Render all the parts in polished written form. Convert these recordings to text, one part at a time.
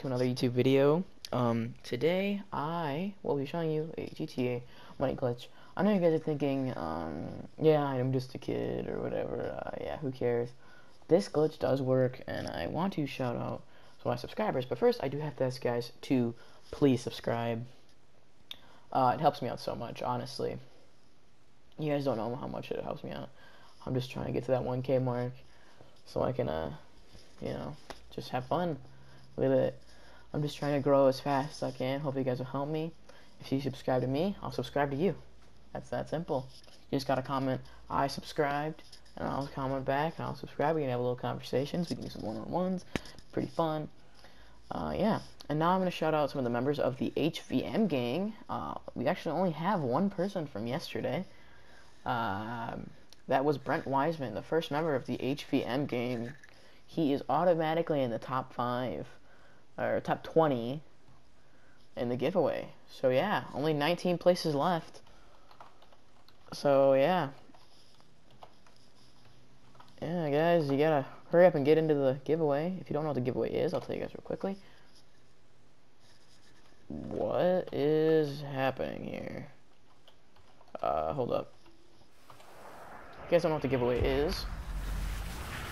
back to another YouTube video. Today I will be showing you a GTA money glitch. I know you guys are thinking, yeah, I'm just a kid or whatever, yeah, who cares. This glitch does work, and I want to shout out to my subscribers, but first I do have to ask guys to please subscribe. It helps me out so much, honestly. You guys don't know how much it helps me out. I'm just trying to get to that 1K mark so I can, you know, just have fun with it. I'm just trying to grow as fast as I can. Hope you guys will help me. If you subscribe to me, I'll subscribe to you. That's that simple. You just gotta comment, I subscribed, and I'll comment back, and I'll subscribe. We can have a little conversations. We can do some one-on-ones. Pretty fun. Yeah. And now I'm gonna shout out some of the members of the HVM gang. We actually only have one person from yesterday. That was Brent Wiseman, the first member of the HVM gang. He is automatically in the top 5 or top 20 in the giveaway. So yeah, only 19 places left. So yeah. Yeah, guys, you gotta hurry up and get into the giveaway. If you don't know what the giveaway is, I'll tell you guys real quickly. What is happening here? Hold up. You guys don't know what the giveaway is.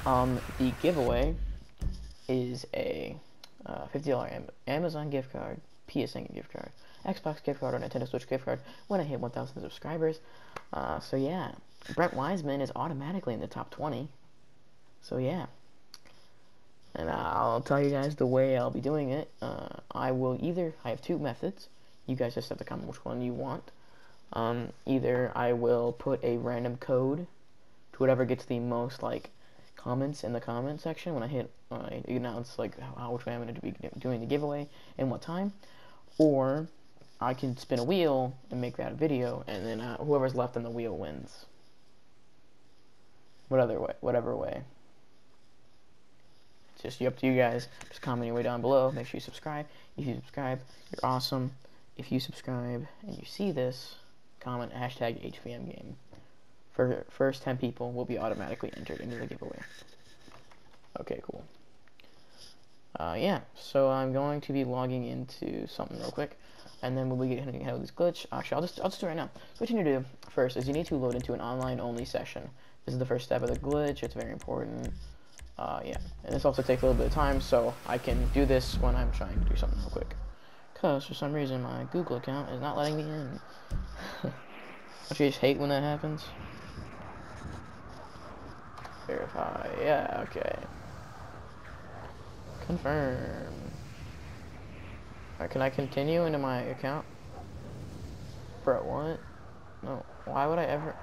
The giveaway is a $50 Amazon gift card, PSN gift card, Xbox gift card, or Nintendo Switch gift card when I hit 1,000 subscribers. So yeah, Brent Wiseman is automatically in the top 20. So yeah, and I'll tell you guys the way I'll be doing it. I have two methods. You guys just have to comment which one you want. Either I will put a random code to whatever gets the most like comments in the comment section when I hit announce like which way I'm going to be doing the giveaway and what time, or I can spin a wheel and make that a video, and then whoever's left on the wheel wins. Whatever way. It's just up to you guys. Just comment your way down below. Make sure you subscribe. If you subscribe, you're awesome. If you subscribe and you see this, comment hashtag HVM game. For first 10 people will be automatically entered into the giveaway. Okay, cool. Yeah, so I'm going to be logging into something real quick, and then we'll be getting ahead of this glitch. Actually, I'll just do it right now. So what you need to do first is you need to load into an online-only session. This is the first step of the glitch. It's very important. Yeah, and this also takes a little bit of time, so I can do this when I'm trying to do something real quick. Because for some reason my Google account is not letting me in. Don't you just hate when that happens? Verify. Yeah, okay. Confirm. Alright, can I continue into my account? Bro, what? No, why would I ever...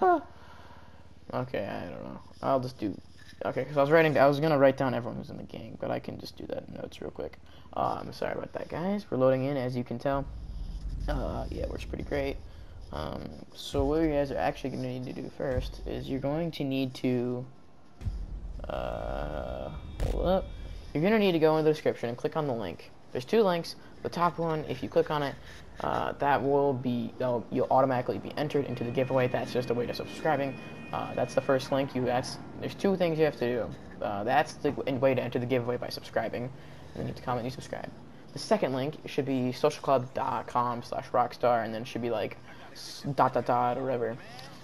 Huh. Okay, I don't know. I'll just do... Okay, because I was gonna write down everyone who's in the gang, but I can just do that in notes real quick. I'm sorry about that, guys. We're loading in, as you can tell. Yeah, works pretty great. So what you guys are actually gonna need to do first is you're going to need to hold up. You're gonna need to go in the description and click on the link. There's two links. The top one, if you click on it, you'll automatically be entered into the giveaway. That's just a way to subscribing. That's the first link. There's two things you have to do. That's the way to enter the giveaway by subscribing. And then you have to comment, you subscribe. The second link should be socialclub.com/rockstar, and then it should be like ... or whatever. You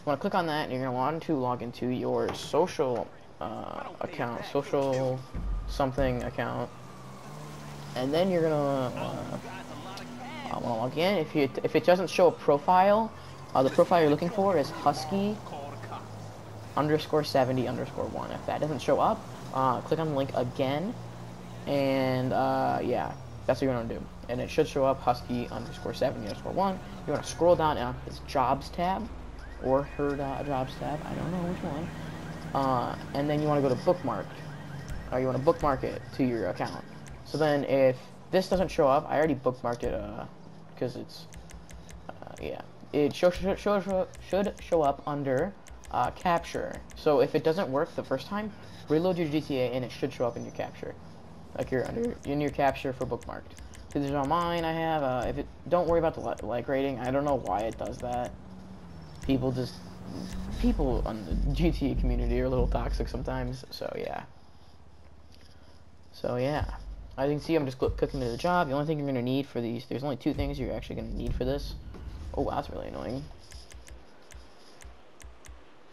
want to click on that, and you're going to want to log into your social account, social something account. And then you're gonna log in. If it doesn't show a profile, the profile you're looking for is husky_70_1. If that doesn't show up, click on the link again, and yeah, that's what you're gonna do. And it should show up husky_70_1. You wanna scroll down on this jobs tab, or her jobs tab. I don't know which one. And then you wanna go to bookmark, or you wanna bookmark it to your account. So then if this doesn't show up, I already bookmarked it because it's, yeah, it should show up under capture. So if it doesn't work the first time, reload your GTA and it should show up in your capture. Like you're under, in your capture for bookmarked. This is on mine I have. Don't worry about the like rating. I don't know why it does that. people on the GTA community are a little toxic sometimes, so yeah. As you can see, I'm just cooking into the job. The only thing you're going to need for these, there's only two things you're actually going to need for this. Oh, wow, that's really annoying.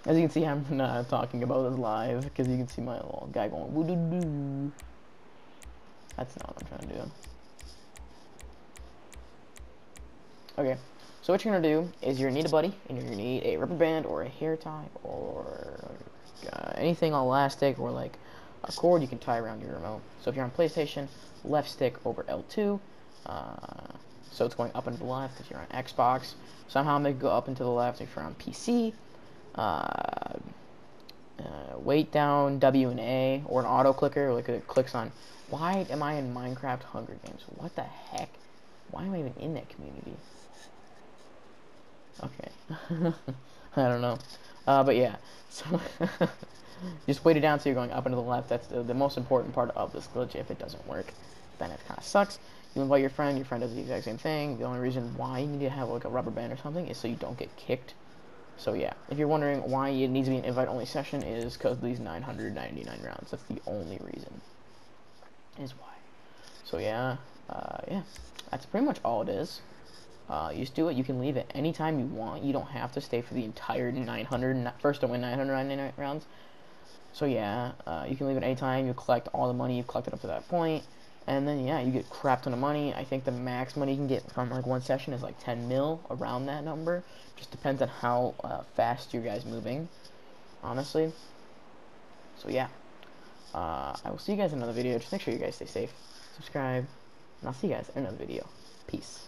As you can see, I'm not talking about this live, because you can see my little guy going, woo-doo-doo. That's not what I'm trying to do. Okay, so what you're going to do is you're going to need a buddy, and you're going to need a rubber band, or a hair tie, or anything elastic, or like a cord you can tie around your remote. So if you're on PlayStation, left stick over L2, so it's going up and to the left. If you're on Xbox, somehow make it go up and to the left. If you're on PC, weight down W and A, or an auto clicker, like it clicks on. Why am I in Minecraft Hunger Games? What the heck? Why am I even in that community? Okay, I don't know, but yeah. So just weight it down so you're going up and to the left. That's the most important part of this glitch. If it doesn't work, then it kind of sucks. You invite your friend does the exact same thing. The only reason why you need to have like a rubber band or something is so you don't get kicked. So yeah, if you're wondering why it needs to be an invite-only session, is because these 999 rounds. That's the only reason, is why. So yeah, that's pretty much all it is. You just do it. You can leave at any time you want. You don't have to stay for the entire 900 first to win 999 rounds. So yeah, you can leave at any time. You collect all the money you've collected up to that point, and then yeah, you get crap ton of money. I think the max money you can get from like one session is like 10 mil, around that number. Just depends on how fast you guys moving, honestly. So yeah, I will see you guys in another video. Just make sure you guys stay safe, subscribe, and I'll see you guys in another video. Peace.